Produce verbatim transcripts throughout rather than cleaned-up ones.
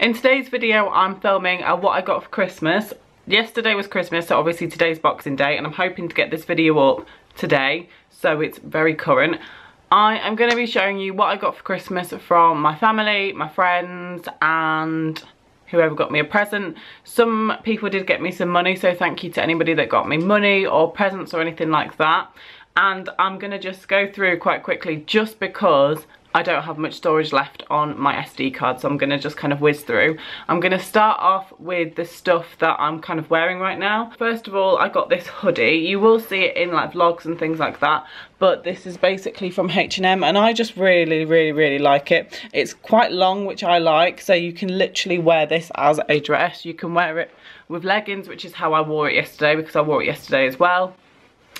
In today's video, I'm filming uh, what I got for Christmas. Yesterday was Christmas, so obviously today's Boxing Day, and I'm hoping to get this video up today, so it's very current. I am going to be showing you what I got for Christmas from my family, my friends, and whoever got me a present. Some people did get me some money, so thank you to anybody that got me money or presents or anything like that. And I'm going to just go through quite quickly just because I don't have much storage left on my S D card, so I'm going to just kind of whiz through. I'm going to start off with the stuff that I'm kind of wearing right now. First of all, I got this hoodie. You will see it in like vlogs and things like that, but this is basically from H and M, and I just really, really, really like it. It's quite long, which I like, so you can literally wear this as a dress. You can wear it with leggings, which is how I wore it yesterday, because I wore it yesterday as well.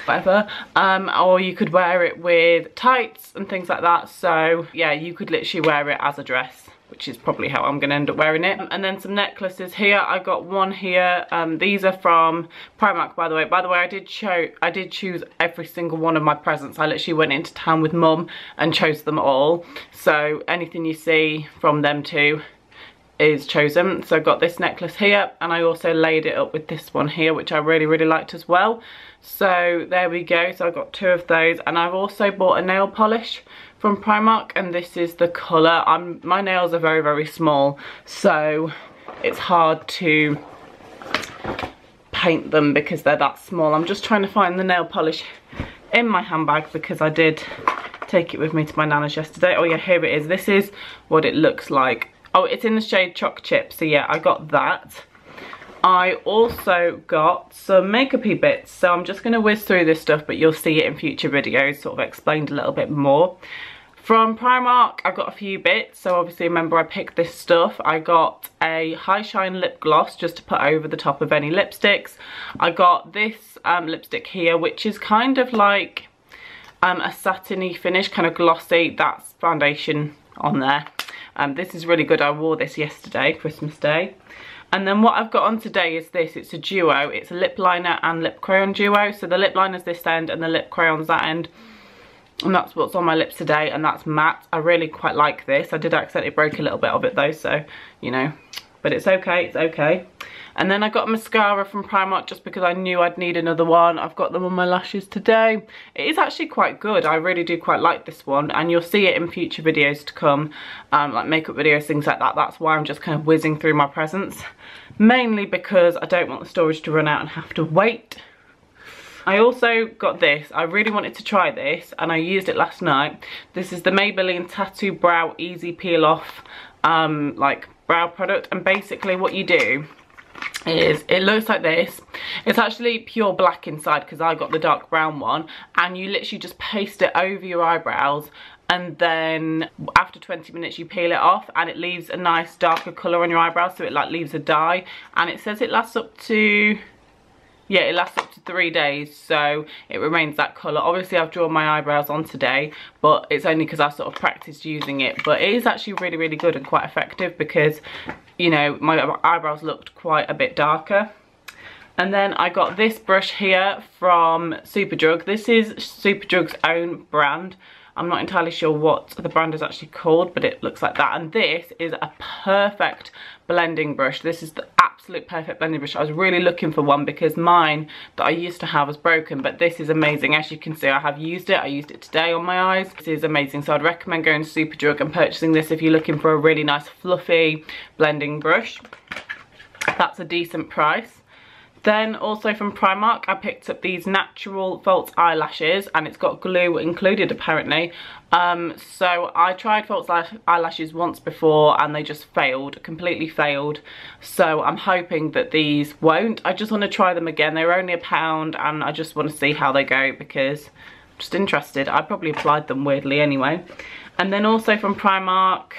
Whatever, um, or you could wear it with tights and things like that. So yeah, you could literally wear it as a dress, which is probably how I'm going to end up wearing it. And then some necklaces here. I got one here. Um, these are from Primark, by the way. By the way, I did show, I did choose every single one of my presents. I literally went into town with Mum and chose them all. So anything you see from them too is chosen. So I got this necklace here, and I also laid it up with this one here, which I really, really liked as well. So there we go. So I got two of those, and I've also bought a nail polish from Primark, and this is the colour. I'm my nails are very, very small, so it's hard to paint them because they're that small. I'm just trying to find the nail polish in my handbag because I did take it with me to my nana's yesterday. Oh yeah, here it is. This is what it looks like. Oh, it's in the shade Choc Chip, so yeah, I got that. I also got some makeup-y bits, so I'm just going to whiz through this stuff, but you'll see it in future videos, sort of explained a little bit more. From Primark, I got a few bits, so obviously remember I picked this stuff. I got a High Shine Lip Gloss just to put over the top of any lipsticks. I got this um, lipstick here, which is kind of like um, a satiny finish, kind of glossy. That's foundation on there. Um, this is really good. I wore this yesterday, Christmas Day. And then what I've got on today is this. It's a duo. It's a lip liner and lip crayon duo. So the lip liner's this end and the lip crayon's that end. And that's what's on my lips today. And that's matte. I really quite like this. I did accidentally break a little bit of it though. So, you know. But it's okay. It's okay. And then I got mascara from Primark just because I knew I'd need another one. I've got them on my lashes today. It is actually quite good. I really do quite like this one. And you'll see it in future videos to come, um, like makeup videos, things like that. That's why I'm just kind of whizzing through my presents. Mainly because I don't want the storage to run out and have to wait. I also got this. I really wanted to try this and I used it last night. This is the Maybelline Tattoo Brow Easy Peel Off um, like brow product. And basically what you do is it looks like this. It's actually pure black inside because I got the dark brown one, and you literally just paste it over your eyebrows, and then after twenty minutes you peel it off and it leaves a nice darker colour on your eyebrows, so it like leaves a dye. And it says it lasts up to, yeah, it lasts up to three days, so it remains that colour. Obviously I've drawn my eyebrows on today, but it's only because I've sort of practised using it. But it is actually really, really good and quite effective because, you know, my eyebrows looked quite a bit darker. And then I got this brush here from Superdrug. This is Superdrug's own brand. I'm not entirely sure what the brand is actually called, but it looks like that. And this is a perfect blending brush. This is the absolute perfect blending brush. I was really looking for one because mine that I used to have was broken, but this is amazing. As you can see, I have used it. I used it today on my eyes. This is amazing. So I'd recommend going to Superdrug and purchasing this if you're looking for a really nice fluffy blending brush. That's a decent price. Then also from Primark, I picked up these natural false eyelashes, and it's got glue included apparently. Um, so I tried false eyelashes once before and they just failed, completely failed. So I'm hoping that these won't. I just want to try them again. They're only a pound and I just want to see how they go because I'm just interested. I probably applied them weirdly anyway. And then also from Primark,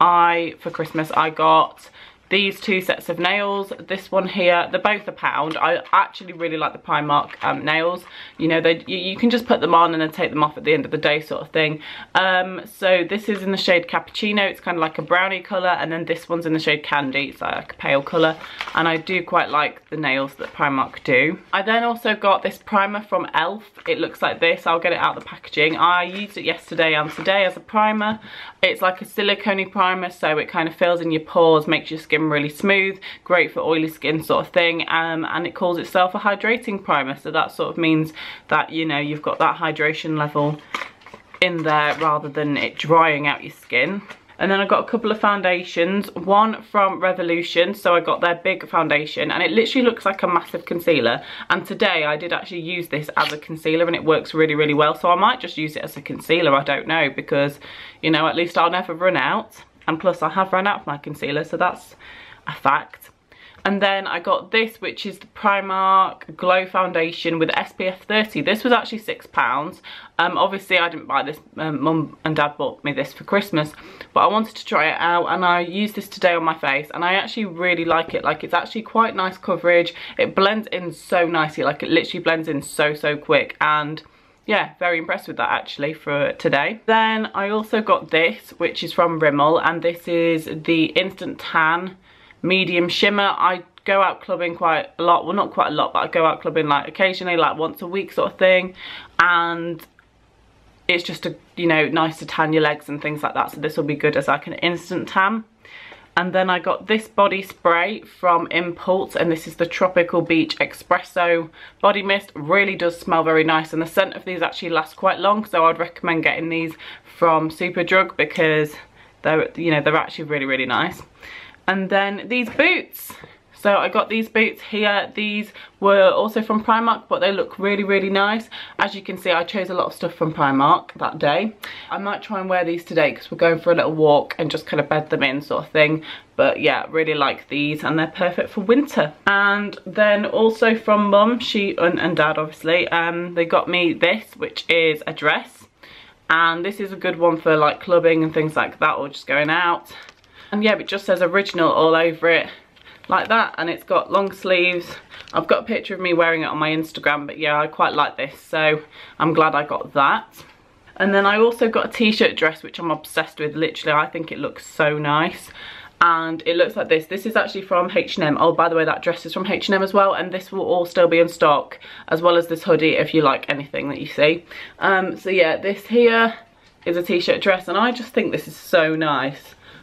I, for Christmas, I got these two sets of nails. This one here, they're both a pound. I actually really like the Primark um, nails. You know, they you, you can just put them on and then take them off at the end of the day sort of thing. Um, so this is in the shade Cappuccino. It's kind of like a brownie colour. And then this one's in the shade Candy. It's like a pale colour. And I do quite like the nails that Primark do. I then also got this primer from E L F. It looks like this. I'll get it out of the packaging. I used it yesterday and today as a primer. It's like a silicone primer, so it kind of fills in your pores, makes your skin really smooth, great for oily skin sort of thing, um, and it calls itself a hydrating primer, so that sort of means that, you know, you've got that hydration level in there rather than it drying out your skin. And then I got a couple of foundations, one from Revolution, so I got their big foundation, and it literally looks like a massive concealer, and today I did actually use this as a concealer, and it works really, really well, so I might just use it as a concealer, I don't know, because, you know, at least I'll never run out, and plus I have run out of my concealer, so that's a fact. And then I got this, which is the Primark Glow Foundation with S P F thirty. This was actually six pounds. Um, obviously, I didn't buy this. Um, Mum and Dad bought me this for Christmas. But I wanted to try it out, and I used this today on my face. And I actually really like it. Like, it's actually quite nice coverage. It blends in so nicely. Like, it literally blends in so, so quick. And yeah, very impressed with that actually for today. Then I also got this, which is from Rimmel. And this is the Instant Tan Medium Shimmer. I go out clubbing quite a lot, well not quite a lot, but I go out clubbing like occasionally, like once a week sort of thing, and it's just, a you know, nice to tan your legs and things like that, so this will be good as like an instant tan. And then I got this body spray from Impulse, and this is the Tropical Beach Espresso Body Mist. Really does smell very nice, and the scent of these actually lasts quite long, so I'd recommend getting these from Superdrug because they're, you know, they're actually really, really nice. And then these boots. So I got these boots here. These were also from Primark, but they look really, really nice. As you can see, I chose a lot of stuff from Primark that day. I might try and wear these today because we're going for a little walk and just kind of bed them in sort of thing. But yeah, really like these, and they're perfect for winter. And then also from Mum, she and, and Dad obviously, um, they got me this, which is a dress. And this is a good one for like clubbing and things like that, or just going out. And yeah, it just says original all over it like that, and it's got long sleeves. I've got a picture of me wearing it on my Instagram, but yeah, I quite like this, so I'm glad I got that. And then I also got a t-shirt dress, which I'm obsessed with, literally. I think it looks so nice. And it looks like this. This is actually from H and M. Oh, by the way, that dress is from H and M as well. And this will all still be in stock, as well as this hoodie, if you like anything that you see. Um, so yeah, this here is a t-shirt dress, and I just think this is so nice.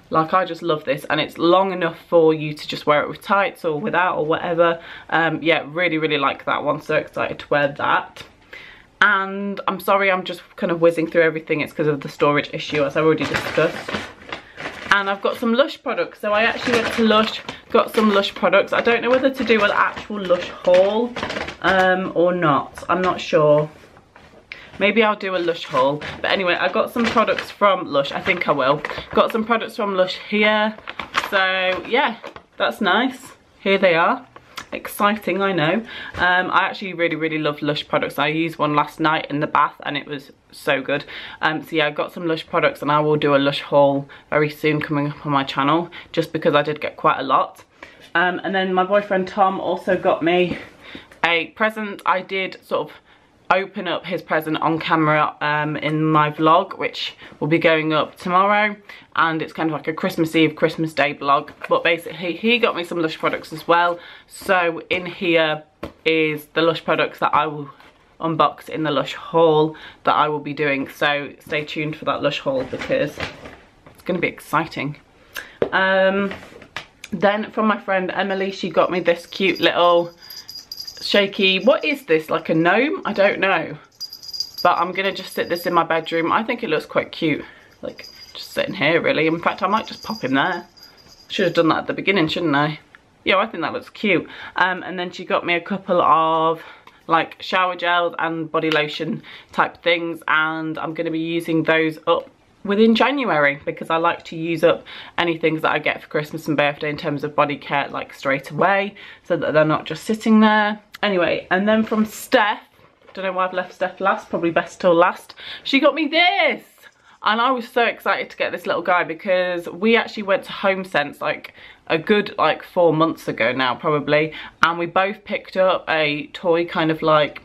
Like, I just love this, and it's long enough for you to just wear it with tights or without or whatever. Um, yeah, really, really like that one. So excited to wear that. And I'm sorry, I'm just kind of whizzing through everything. It's because of the storage issue, as I've already discussed. And I've got some Lush products. So I actually went to Lush, got some Lush products. I don't know whether to do an actual Lush haul um, or not. I'm not sure. Maybe I'll do a Lush haul. But anyway, I got some products from Lush. I think I will. Got some products from Lush here. So, yeah, that's nice. Here they are. Exciting, I know. Um, I actually really, really love Lush products. I used one last night in the bath, and it was so good. Um, so, yeah, I got some Lush products, and I will do a Lush haul very soon coming up on my channel, just because I did get quite a lot. Um, and then my boyfriend Tom also got me a present. I did sort of open up his present on camera um, in my vlog, which will be going up tomorrow, and it's kind of like a Christmas Eve, Christmas Day vlog. But basically, he got me some Lush products as well, so in here is the Lush products that I will unbox in the Lush haul that I will be doing, so stay tuned for that Lush haul because it's going to be exciting. Um, then from my friend Emily, she got me this cute little shaky, what is this, like a gnome? I don't know, but I'm gonna just sit this in my bedroom. I think it looks quite cute, like just sitting here really. In fact, I might just pop him there. Should have done that at the beginning, shouldn't I? Yeah, I think that looks cute. Um, and then she got me a couple of like shower gels and body lotion type things, and I'm gonna be using those up within January because I like to use up any things that I get for Christmas and birthday in terms of body care like straight away, so that they're not just sitting there. Anyway, and then from Steph, don't know why I've left Steph last, probably best till last, she got me this. And I was so excited to get this little guy because we actually went to HomeSense like a good like four months ago now probably, and we both picked up a toy kind of like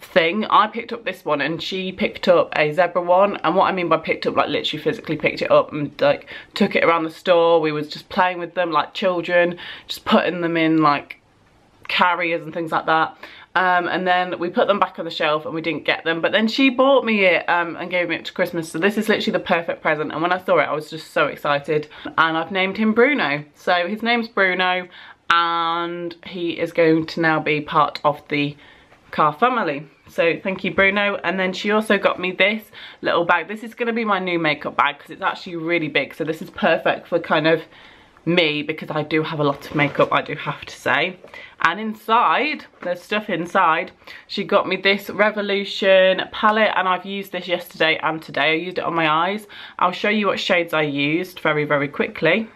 thing. I picked up this one and she picked up a zebra one, and what I mean by picked up, like literally physically picked it up and like took it around the store. We was just playing with them like children, just putting them in like carriers and things like that. Um, and then we put them back on the shelf and we didn't get them, but then she bought me it um, and gave me it to Christmas. So this is literally the perfect present, and when I saw it I was just so excited, and I've named him Bruno. So his name's Bruno and he is going to now be part of the car family. So thank you, Bruno. And then she also got me this little bag. This is going to be my new makeup bag because it's actually really big, so this is perfect for kind of me because I do have a lot of makeup, I do have to say. And inside, there's stuff inside. She got me this Revolution palette, and I've used this yesterday and today. I used it on my eyes. I'll show you what shades I used very, very quickly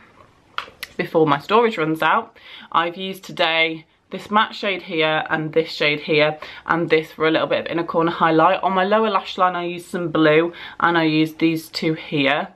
before my storage runs out. I've used today this matte shade here and this shade here and this for a little bit of inner corner highlight. On my lower lash line, I used some blue, and I used these two here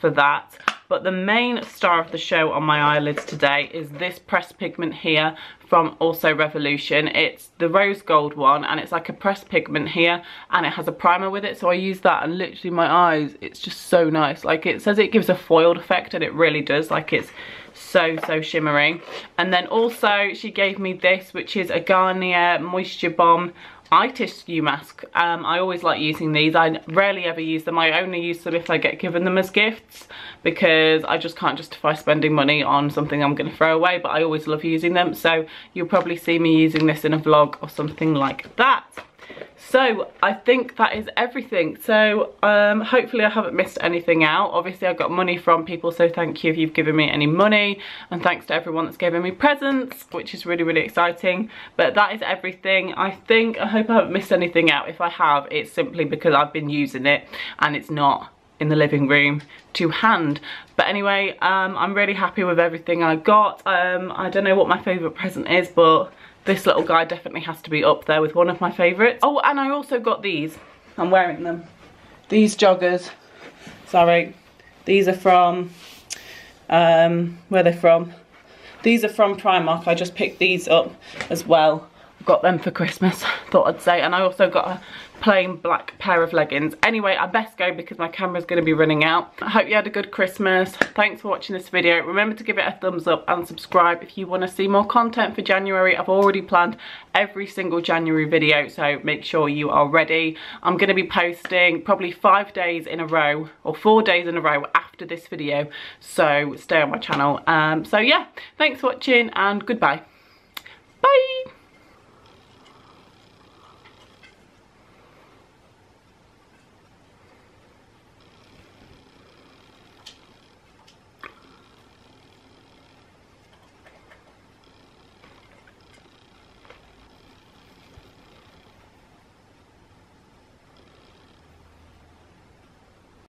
for that. But the main star of the show on my eyelids today is this pressed pigment here from also Revolution. It's the rose gold one, and it's like a pressed pigment here, and it has a primer with it, so I use that, and literally my eyes, it's just so nice. Like, it says it gives a foiled effect, and it really does. Like, it's so, so shimmery. And then also she gave me this, which is a Garnier Moisture Bomb eye tissue mask. um I always like using these. I rarely ever use them. I only use them if I get given them as gifts because I just can't justify spending money on something I'm going to throw away, but I always love using them, so you'll probably see me using this in a vlog or something like that. So I think that is everything. So um hopefully I haven't missed anything out. Obviously I got money from people, so thank you if you've given me any money, and thanks to everyone that's given me presents, which is really, really exciting. But that is everything. I think I hope I haven't missed anything out. If I have, it's simply because I've been using it and it's not in the living room to hand. But anyway, um I'm really happy with everything I got. um I don't know what my favorite present is, but this little guy definitely has to be up there with one of my favourites. Oh, and I also got these. I'm wearing them. These joggers. Sorry. These are from... Um, where are they from? These are from Primark. I just picked these up as well. Got them for Christmas, thought I'd say. And I also got a plain black pair of leggings. Anyway, I best go because my camera's going to be running out. I hope you had a good Christmas. Thanks for watching this video. Remember to give it a thumbs up and subscribe if you want to see more content for January. I've already planned every single January video, so make sure you are ready. I'm going to be posting probably five days in a row or four days in a row after this video, so stay on my channel. Um so yeah, thanks for watching and goodbye. Bye.